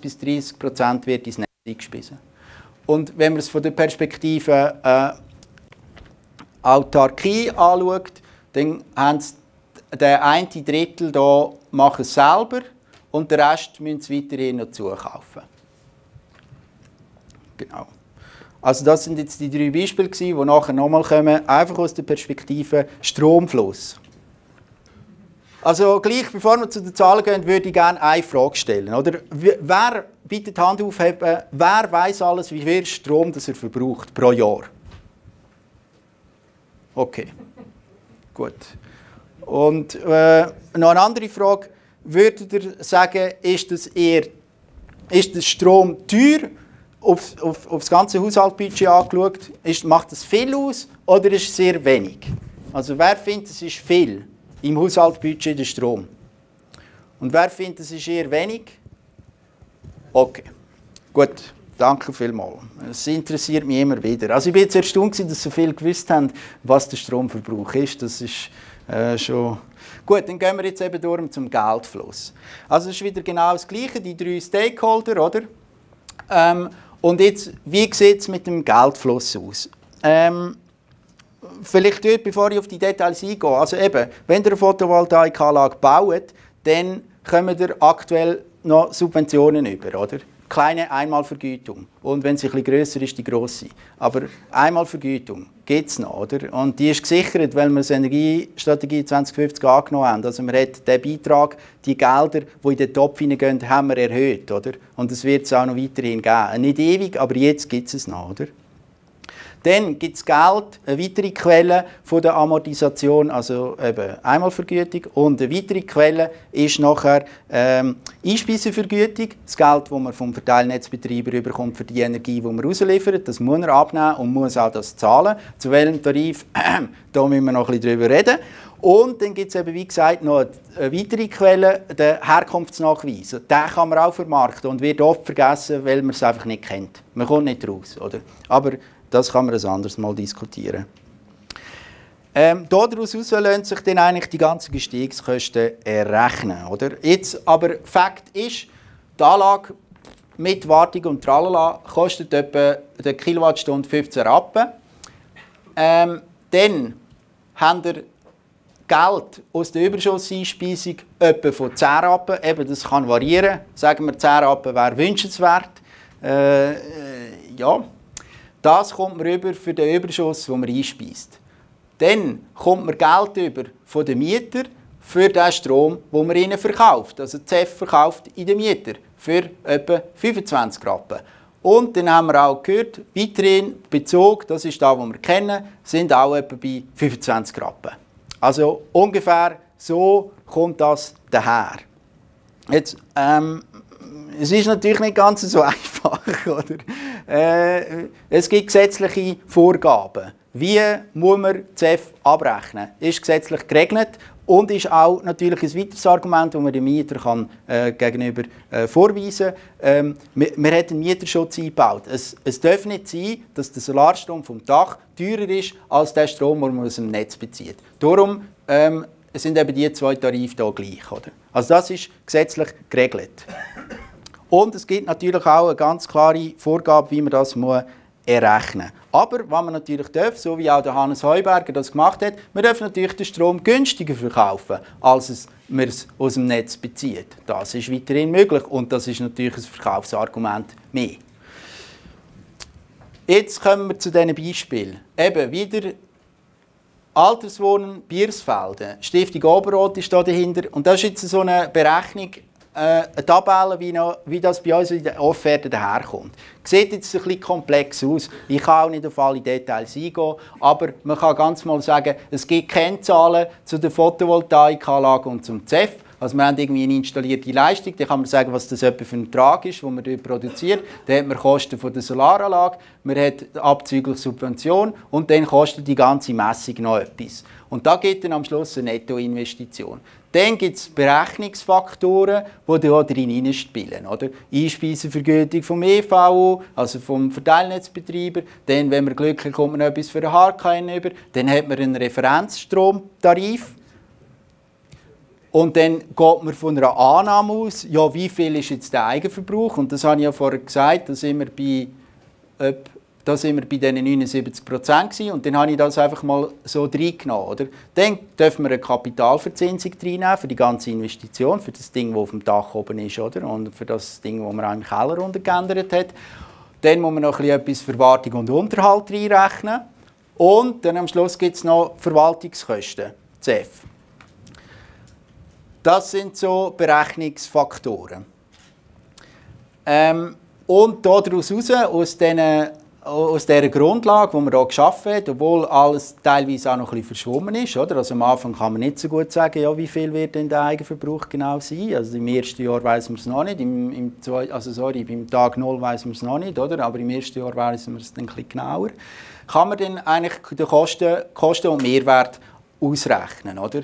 bis 30% wird ins Netz eingespeisen. Und wenn man es von der Perspektive Autarkie anschaut, dann haben sie den einen Drittel hier machen es selber und den Rest müssen sie weiterhin noch zukaufen. Genau. Also das sind jetzt die drei Beispiele, die nachher nochmal kommen, einfach aus der Perspektive Stromfluss. Also gleich, bevor wir zu den Zahlen gehen, würde ich gerne eine Frage stellen. Oder? Wer, bitte die Hand aufheben, wer weiss alles, wie viel Strom das er verbraucht pro Jahr? Okay, gut. Und noch eine andere Frage. Würdet ihr sagen, ist das Strom teuer auf das ganze Haushaltsbudget angeschaut? Macht das viel aus oder ist es sehr wenig? Also wer findet, es ist viel im Haushaltsbudget der Strom? Und wer findet, es ist eher wenig? Okay, gut. Danke vielmals. Es interessiert mich immer wieder. Also ich bin jetzt erstaunt, dass so viele gewusst haben, was der Stromverbrauch ist. Das ist schon... Gut, dann gehen wir jetzt eben durch zum Geldfluss. Also es ist wieder genau das Gleiche, die drei Stakeholder, oder? Und jetzt, wie sieht es mit dem Geldfluss aus? Vielleicht dort, bevor ich auf die Details eingehe. Also eben, wenn ihr eine Photovoltaikanlage baut, dann kommen ihr aktuell noch Subventionen über, oder? Kleine Einmalvergütung. Und wenn sie etwas grösser ist, die grosse. Aber Einmalvergütung gibt es noch, oder? Und die ist gesichert, weil wir die Energiestrategie 2050 angenommen haben. Also man hat den Beitrag, die Gelder, die in den Topf hineingehen, haben wir erhöht, oder? Und das wird es auch noch weiterhin geben. Nicht ewig, aber jetzt gibt es noch, oder? Dann gibt es Geld, eine weitere Quelle von der Amortisation, also eben Einmalvergütung. Und eine weitere Quelle ist nachher Einspeisevergütung. Das Geld, das man vom Verteilnetzbetreiber bekommt für die Energie, die man rausliefert, das muss er abnehmen und muss auch das zahlen. Zu welchem Tarif, da müssen wir noch ein bisschen drüber reden. Und dann gibt es eben, wie gesagt, noch eine weitere Quelle, den Herkunftsnachweis. Den kann man auch vermarkten und wird oft vergessen, weil man es einfach nicht kennt. Man kommt nicht raus, oder? Aber das kann man ein anderes Mal diskutieren. Daraus lassen sich dann eigentlich die ganzen Gestehungskosten errechnen, oder? Jetzt, aber Fakt ist, die Anlage mit Wartung und Tralala kostet etwa der Kilowattstunde 15 Rappen. Dann haben wir Geld aus der Überschusseinspeisung etwa von 10 Rappen. Eben, das kann variieren. Sagen wir, 10 Rappen wäre wünschenswert. Ja. Das kommt man über für den Überschuss, den man einspeist. Dann kommt man Geld über von den Mietern für den Strom, den man ihnen verkauft. Also die ZEV verkauft in den Mieter für etwa 25 Rappen. Und dann haben wir auch gehört, weiterhin Bezug, das ist das, was wir kennen, sind auch etwa bei 25 Rappen. Also ungefähr so kommt das daher. Jetzt, es ist natürlich nicht ganz so einfach, oder? Es gibt gesetzliche Vorgaben. Wie muss man ZEV abrechnen? Ist gesetzlich geregelt und ist auch natürlich ein weiteres Argument, das man dem Mieter kann, gegenüber vorweisen kann. Man hat einen Mieterschutz eingebaut. Es darf nicht sein, dass der Solarstrom vom Dach teurer ist als der Strom, den man aus dem Netz bezieht. Darum sind eben die zwei Tarife hier gleich. Oder? Also das ist gesetzlich geregelt. Und es gibt natürlich auch eine ganz klare Vorgabe, wie man das errechnen muss. Aber was man natürlich darf, so wie auch der Hannes Heuberger das gemacht hat, man darf natürlich den Strom günstiger verkaufen, als man es aus dem Netz bezieht. Das ist weiterhin möglich und das ist natürlich ein Verkaufsargument mehr. Jetzt kommen wir zu diesen Beispielen. Eben wieder Alterswohnen Birsfelden. Stiftung Oberrot ist da dahinter. Und das ist jetzt so eine Berechnung, eine Tabelle, wie das bei uns in den Offerten daherkommt. Sieht jetzt ein bisschen komplex aus. Ich kann auch nicht auf alle Details eingehen, aber man kann ganz mal sagen, es gibt Kennzahlen zu der Photovoltaikanlage und zum ZEV. Also wir haben irgendwie eine installierte Leistung, dann kann man sagen, was das etwa für ein Ertrag ist, den man dort produziert. Dann hat man Kosten von der Solaranlage, man hat abzüglich Subvention und dann kostet die ganze Messung noch etwas. Und da gibt dann am Schluss eine Nettoinvestition. Dann gibt es Berechnungsfaktoren, die da drin hineinspielen. Einspeisevergütung vom EVO, also vom Verteilnetzbetreiber. Dann, wenn man glücklich ist, kommt man etwas für den HK hinüber. Dann hat man einen Referenzstromtarif. Und dann geht man von einer Annahme aus, ja, wie viel ist jetzt der Eigenverbrauch? Und das habe ich ja vorher gesagt, da sind wir bei Da sind wir bei diesen 79% und dann habe ich das einfach mal so reingenommen. Oder? Dann dürfen wir eine Kapitalverzinsung reinnehmen für die ganze Investition, für das Ding, das auf dem Dach oben ist, oder? Und für das Ding, das man auch im Keller runtergeändert hat. Dann muss man noch etwas Verwartung und Unterhalt reinrechnen. Und dann am Schluss gibt es noch Verwaltungskosten, ZEV. Das sind so Berechnungsfaktoren. Und daraus heraus, aus dieser Grundlage, die wir hier geschaffen haben, obwohl alles teilweise auch noch ein bisschen verschwommen ist, oder? Also am Anfang kann man nicht so gut sagen, ja, wie viel wird denn der Eigenverbrauch genau sein. Also im ersten Jahr weiss man es noch nicht, beim Tag 0 weiss man es noch nicht, oder? Aber im ersten Jahr weiss man es dann ein bisschen genauer. Kann man dann eigentlich den Kosten und Mehrwert ausrechnen, oder?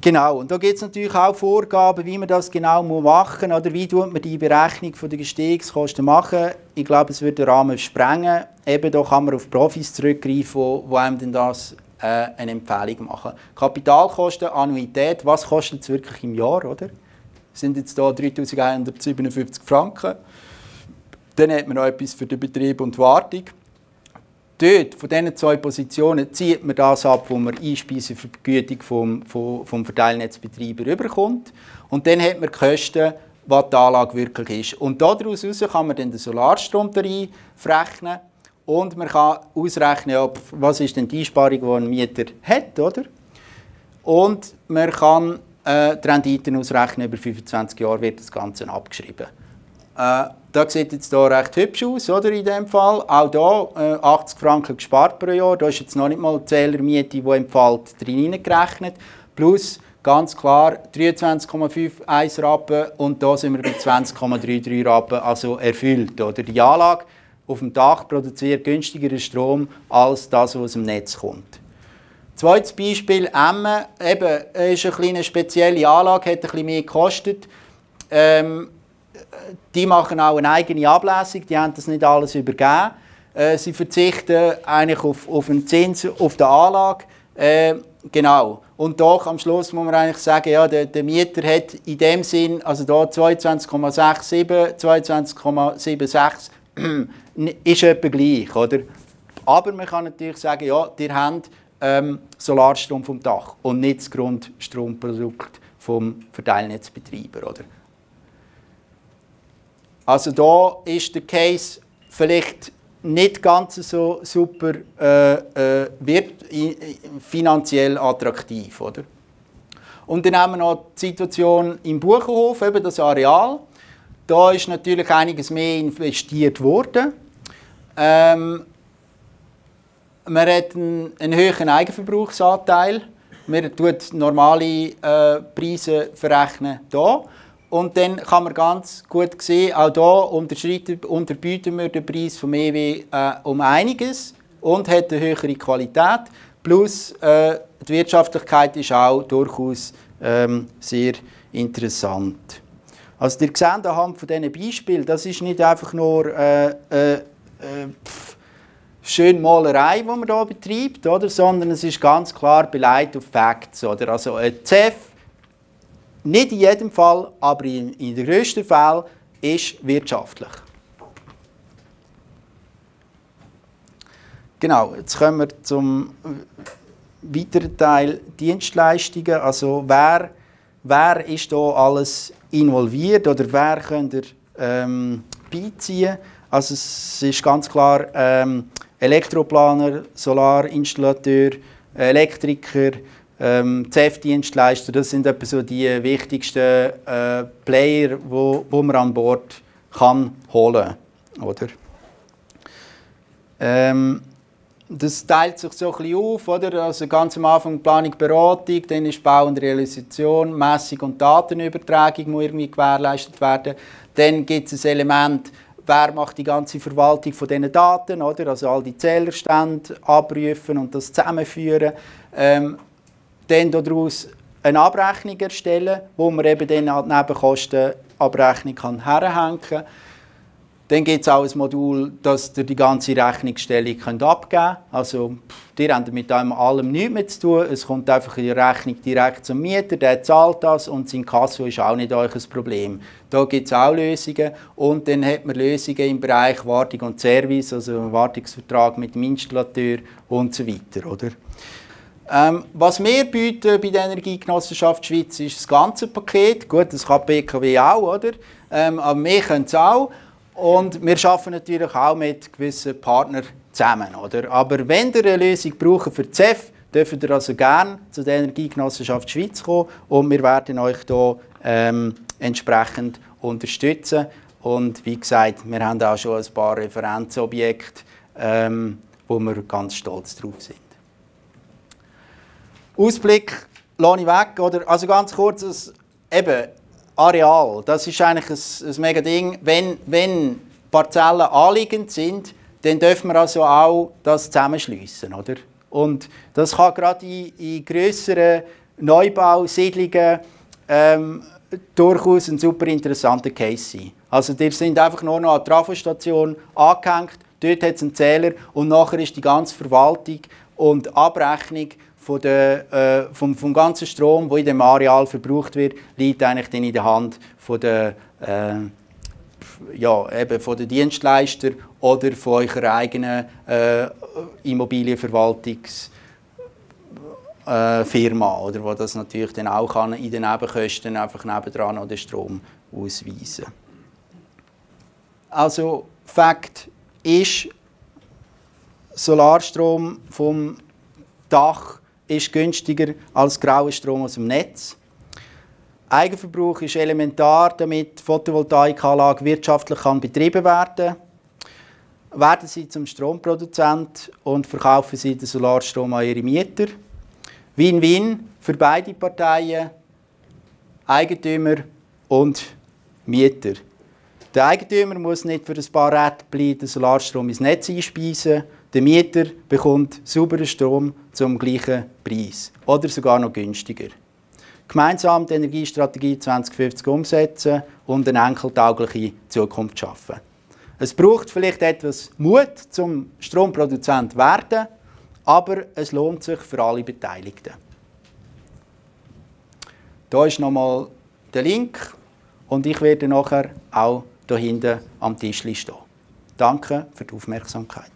Genau, und da gibt es natürlich auch Vorgaben, wie man das genau machen muss, oder wie tut man die Berechnung der Gestehungskosten machen. Ich glaube, es würde den Rahmen sprengen. Eben, da kann man auf Profis zurückgreifen, die einem denn das eine Empfehlung machen. Kapitalkosten, Annuität, was kostet es wirklich im Jahr, oder? Sind jetzt hier 3'157 Franken. Dann hat man noch etwas für den Betrieb und die Wartung. Dort, von diesen zwei Positionen, zieht man das ab, wo man Einspeisevergütung vom Verteilnetzbetreiber überkommt. Und dann hat man die Kosten, was die Anlage wirklich ist. Und daraus kann man dann den Solarstromtarif rechnen. Und man kann ausrechnen, was ist denn die Einsparung, die ein Mieter hat, oder? Und man kann die Renditen ausrechnen, über 25 Jahre wird das Ganze abgeschrieben. Das sieht jetzt hier recht hübsch aus, oder, in diesem Fall. Auch hier 80 Franken gespart pro Jahr. Da ist jetzt noch nicht mal die Zählermiete, die entfällt, drin hineingerechnet. Plus, ganz klar, 23,51 Rappen und da sind wir bei 20,33 Rappen, also erfüllt. Oder? Die Anlage auf dem Dach produziert günstigeren Strom als das, was aus dem Netz kommt. Zweites Beispiel, Emme. Eben, ist eine kleine spezielle Anlage, hat ein bisschen mehr gekostet. Die machen auch eine eigene Ablesung, die haben das nicht alles übergeben. Sie verzichten eigentlich auf einen Zins auf der Anlage. Genau. Und doch am Schluss muss man eigentlich sagen, ja, der Mieter hat in dem Sinn, also da 22,67, 22,76 ist etwa gleich, oder? Aber man kann natürlich sagen, ja, ihr habt Solarstrom vom Dach und nicht das Grundstromprodukt vom Verteilnetzbetreiber, oder? Also da ist der Case vielleicht nicht ganz so super finanziell attraktiv, oder? Und dann haben wir noch die Situation im Buchenhof, eben das Areal. Da ist natürlich einiges mehr investiert worden. Man hat einen höheren Eigenverbrauchsanteil. Man tut normale Preise verrechnen hier. Und dann kann man ganz gut sehen, auch hier unterbieten wir den Preis vom EW um einiges und hat eine höhere Qualität. Plus die Wirtschaftlichkeit ist auch durchaus sehr interessant. Also ihr seht anhand von diesen Beispielen, das ist nicht einfach nur schöne Malerei, die man hier betreibt, oder? Sondern es ist ganz klar beleidigt auf Facts, oder? Also ein ZEV, nicht in jedem Fall, aber in den grössten Fällen ist wirtschaftlich. Genau, jetzt kommen wir zum weiteren Teil Dienstleistungen. Also wer ist da alles involviert oder wer könnt ihr beiziehen? Also es ist ganz klar Elektroplaner, Solarinstallateur, Elektriker, ZEV-Dienstleister, das sind etwa so die wichtigsten Player, die man an Bord kann holen kann. Das teilt sich so ein bisschen auf, oder? Also ganz am Anfang Planung, Beratung, dann ist Bau und Realisation, Messung und Datenübertragung muss irgendwie gewährleistet werden. Dann gibt es ein Element, wer macht die ganze Verwaltung von diesen Daten, oder? Also all die Zählerstände abprüfen und das zusammenführen. Dann daraus eine Abrechnung erstellen, wo man eben dann an die Nebenkostenabrechnung herhängen kann. Dann gibt es auch ein Modul, dass ihr die ganze Rechnungsstellung abgeben könnt. Also, ihr habt mit allem nichts mehr zu tun. Es kommt einfach in die Rechnung direkt zum Mieter, der zahlt das und sein Kasso ist auch nicht euer Problem. Da gibt es auch Lösungen. Und dann hat man Lösungen im Bereich Wartung und Service, also einen Wartungsvertrag mit dem Installateur und so weiter. Oder? Was wir bieten bei der Energiegenossenschaft Schweiz ist das ganze Paket. Gut, das kann die BKW auch, oder? Aber wir können es auch. Und wir arbeiten natürlich auch mit gewissen Partnern zusammen. Oder? Aber wenn ihr eine Lösung braucht für die ZEV, dürft ihr also gerne zu der Energiegenossenschaft Schweiz kommen und wir werden euch hier entsprechend unterstützen. Und wie gesagt, wir haben auch schon ein paar Referenzobjekte, wo wir ganz stolz drauf sind. Ausblick lasse ich weg. Oder? Also ganz kurz, das, eben, Areal, das ist eigentlich ein mega Ding. Wenn Parzellen anliegend sind, dann dürfen wir also auch das zusammenschliessen, oder? Und das kann gerade in grösseren Neubausiedlungen durchaus ein super interessanter Case sein. Also die sind einfach nur noch an der Trafostation angehängt, dort hat es einen Zähler und nachher ist die ganze Verwaltung und Abrechnung vom ganzen Strom, der in dem Areal verbraucht wird, liegt eigentlich in der Hand von den Dienstleistern oder von eurer eigenen Immobilienverwaltungsfirma, oder wo das natürlich dann auch kann, in den Nebenkosten einfach nebendran noch den Strom ausweisen. Also Fakt ist, Solarstrom vom Dach ist günstiger als grauer Strom aus dem Netz. Eigenverbrauch ist elementar, damit die Photovoltaikanlage wirtschaftlich betrieben werden kann. Werden Sie zum Stromproduzent und verkaufen Sie den Solarstrom an Ihre Mieter. Win-win für beide Parteien, Eigentümer und Mieter. Der Eigentümer muss nicht für ein paar Rädchen den Solarstrom ins Netz einspeisen. Der Mieter bekommt sauberen Strom zum gleichen Preis oder sogar noch günstiger. Gemeinsam die Energiestrategie 2050 umsetzen und eine enkeltaugliche Zukunft schaffen. Es braucht vielleicht etwas Mut, zum Stromproduzent zu werden, aber es lohnt sich für alle Beteiligten. Hier ist nochmal der Link und ich werde nachher auch hier hinten am Tisch stehen. Danke für die Aufmerksamkeit.